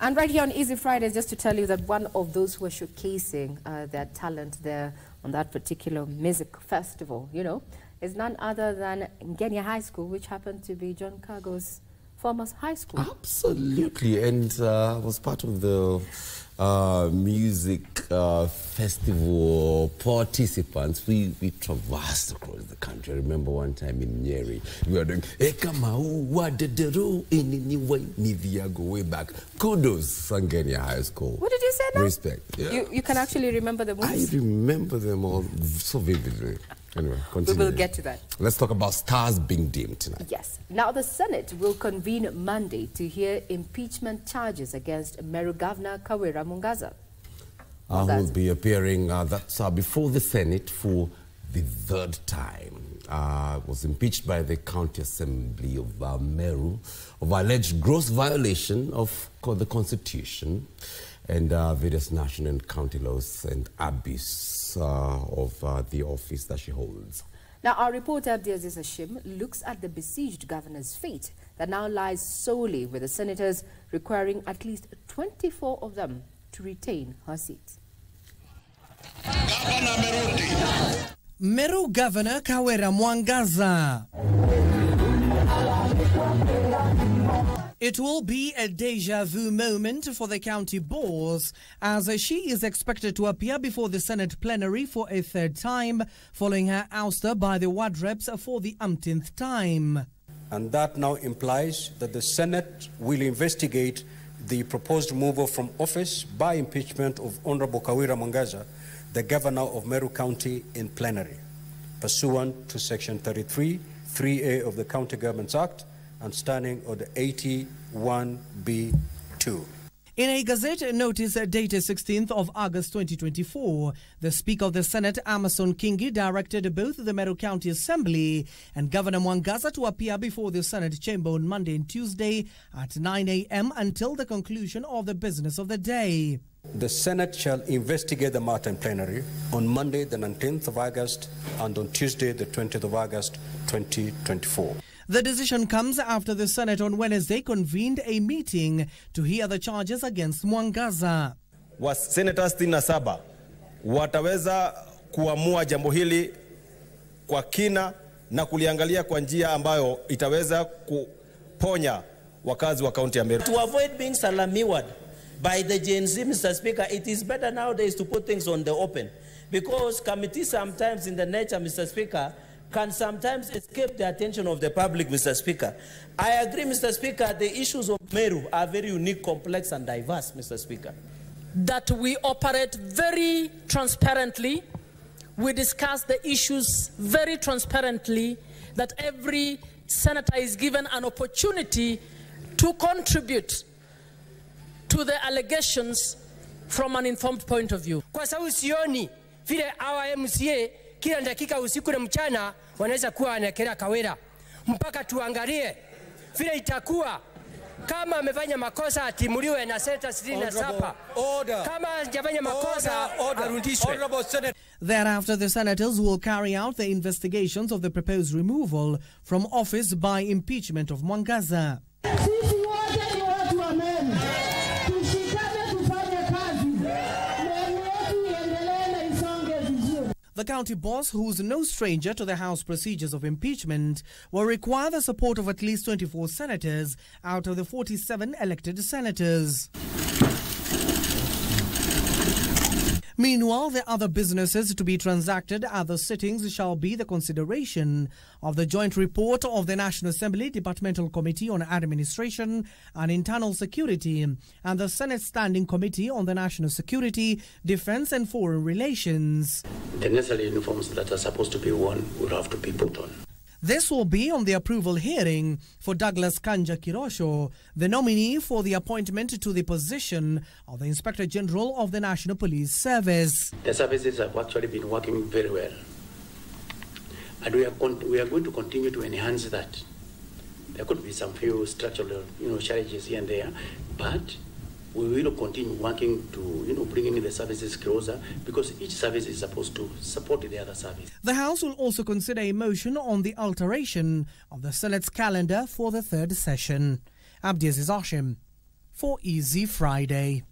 And right here on Easy Fridays, just to tell you that one of those who are showcasing their talent there on that particular music festival, you know, is none other than Ngenia High School, which happened to be John Kago's former high school. Absolutely, and was part of the music festival participants. We traversed across the country. I remember one time in Nyeri, we were doing E Kamao Wadedo way back. Kudos, Ngenia High School. What did you say now? Respect. Yeah. You can actually remember the moves? I remember them all so vividly. Anyway, continue. We will get to that. Let's talk about stars being dimmed tonight. Yes. Now, the Senate will convene Monday to hear impeachment charges against Meru Governor Kawira Mwangaza. I will be appearing before the Senate for the third time. Was impeached by the County Assembly of Meru of alleged gross violation of the Constitution and various national and county laws and abuse of the office that she holds. Now, our reporter Abdi Aziz Hashim looks at the besieged governor's fate that now lies solely with the senators, requiring at least 24 of them to retain her seat. Meru Governor Kawira Mwangaza. It will be a deja vu moment for the county boss, as she is expected to appear before the Senate plenary for a third time, following her ouster by the ward reps for the umpteenth time. And that now implies that the Senate will investigate the proposed removal from office by impeachment of Honorable Kawira Mwangaza, the governor of Meru County, in plenary, pursuant to Section 33, 3A of the County Governments Act, and standing order 81B2. In a Gazette notice dated 16th of August 2024, the Speaker of the Senate, Amason Kingi, directed both the Meru County Assembly and Governor Mwangaza to appear before the Senate chamber on Monday and Tuesday at 9 a.m. until the conclusion of the business of the day. The Senate shall investigate the matter in plenary on Monday the 19th of August and on Tuesday the 20th of August 2024. The decision comes after the Senate on Wednesday convened a meeting to hear the charges against Mwangaza. Senators 67 wataweza kuamua jambo hili kwa kina na kuliangalia kwa njia ambayo itaweza kuponya wakazi wa kaunti ya Meru. To avoid being salamiwad by the Gen Z, Mr. Speaker, it is better nowadays to put things on the open, because committees sometimes in the nature, Mr. Speaker, can sometimes escape the attention of the public, Mr. Speaker. I agree, Mr. Speaker, the issues of Meru are very unique, complex, and diverse, Mr. Speaker. That we operate very transparently, we discuss the issues very transparently, that every senator is given an opportunity to contribute to the allegations from an informed point of view. Kwa sababu sioni vile our MCA kila dakika usiku na mchana wanaweza kuwa anakera Kawira mpaka tuangalie vile itakuwa. Kama amefanya makosa atimuliwe na senata 67. Kama hajafanya makosa arudishwe. Thereafter, the senators will carry out the investigations of the proposed removal from office by impeachment of Mwangaza. The county boss, who's no stranger to the House procedures of impeachment, will require the support of at least 24 senators out of the 47 elected senators. Meanwhile, the other businesses to be transacted at the sittings shall be the consideration of the joint report of the National Assembly Departmental Committee on Administration and Internal Security and the Senate Standing Committee on the National Security, Defense and Foreign Relations. The necessary uniforms that are supposed to be worn will have to be put on. This will be on the approval hearing for Douglas Kanja Kirosho, the nominee for the appointment to the position of the Inspector General of the National Police Service. The services have actually been working very well, and we are going to continue to enhance that. There could be some few structural, challenges here and there, but we will continue working to, bringing in the services closer, because each service is supposed to support the other service. The House will also consider a motion on the alteration of the Senate's calendar for the third session. Abdi Aziz Hashim for Easy Friday.